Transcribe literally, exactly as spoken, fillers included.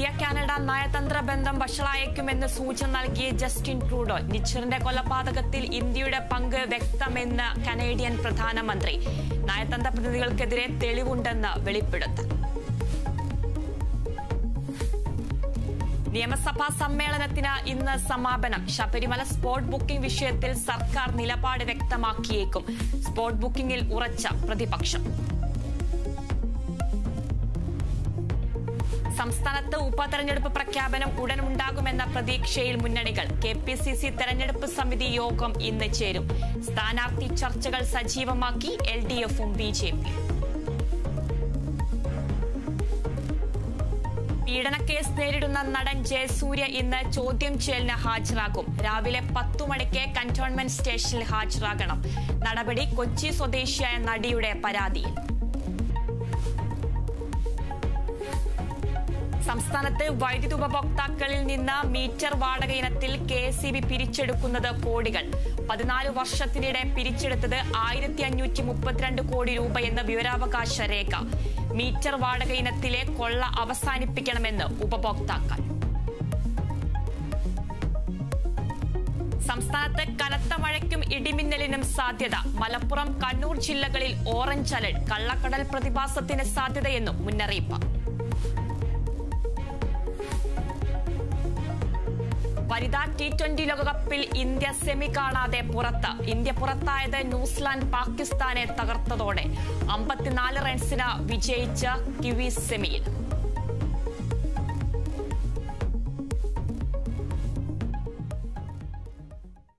India-Canada നയതന്ത്ര ബന്ധം വഷളായേക്കുമെന്ന് സൂചന നൽകിയ ജസ്റ്റിൻ ട്രൂഡോ നിച്ചറിന്റെ കൊലപാതകത്തിൽ ഇന്ത്യയുടെ പങ്ക് വ്യക്തമെന്ന് കനേഡിയൻ പ്രധാനമന്ത്രി നയതന്ത്ര പ്രതിനിധികൾക്കെതിരെ തെളിവുണ്ടെന്ന് വെളിപ്പെടുത്തി നിയമസഭാ സമ്മേളനത്തിന് ഇന്ന് സമാപനം ശബരിമല സ്പോട്ട് ബുക്കിംഗ് വിഷയത്തിൽ സർക്കാർ നിലപാട് വ്യക്തമാക്കിയേക്കും സ്പോട്ട് ബുക്കിംഗിൽ ഉറച്ച പ്രതിപക്ഷം സംസ്ഥാനത്ത് ഉപതെരഞ്ഞെടുപ്പ് പ്രഖ്യാപനം ഉടൻ ഉണ്ടാകുമെന്ന പ്രതീക്ഷയിൽ മുന്നണികൾ കെപിസിസി തെരഞ്ഞെടുപ്പ് സമിതി യോഗം ഇന്ന് ചേരും സ്ഥാനാർത്ഥി ചർച്ചകൾ സജീവമാക്കി എൽഡിഎഫും ബിജെപി പീഡനക്കേസ് നേരിടുന്ന നടൻ ജയസൂര്യ ഇന്ന് ചോദ്യം ചെയ്യലിന് ഹാജരാകും രാവിലെ പത്തു മണിക്ക് കന്റോൺമെന്റ് സ്റ്റേഷനിൽ ഹാജരാകണം നടപടി കൊച്ചി സ്വദേശിയായ നടിയുടെ പരാതിയിൽ സംസ്ഥാനത്തെ വൈദ്യുതി ഉപഭോക്താക്കളിൽ നിന്ന് മീറ്റർ വാടക ഇനത്തിൽ കെ എസ് ഇ ബി പിരിച്ചെടുക്കുന്നത് കോടികൾ പതിനാല് വർഷത്തിനിടെ പിരിച്ചെടുത്തത് ആയിരത്തി അഞ്ഞൂറ്റി മുപ്പത്തിരണ്ട് കോടി രൂപയെന്ന വിവരാവകാശ രേഖ മീറ്റർ വാടക ഇനത്തിലെ കൊള്ള അവസാനിപ്പിക്കണമെന്ന് ഉപഭോക്താക്കൾ സംസ്ഥാനത്ത് കനത്ത മഴയ്ക്കും ഇടിമിന്നലിനും സാധ്യത മലപ്പുറം കണ്ണൂർ ജില്ലകളിൽ ഓറഞ്ച് അലർട്ട് കള്ളക്കടൽ പ്രതിഭാസത്തിന് സാധ്യതയെന്നും മുന്നറിയിപ്പ് വനിതാ ടി ട്വന്റി ലോകകപ്പിൽ ഇന്ത്യ സെമി കാണാതെ പുറത്ത് ഇന്ത്യ പുറത്തായത് ന്യൂസിലാൻഡ് പാകിസ്ഥാനെ തകർത്തതോടെ അമ്പത്തിനാല് റൺസിന് വിജയിച്ച കിവീസ് സെമിയിൽ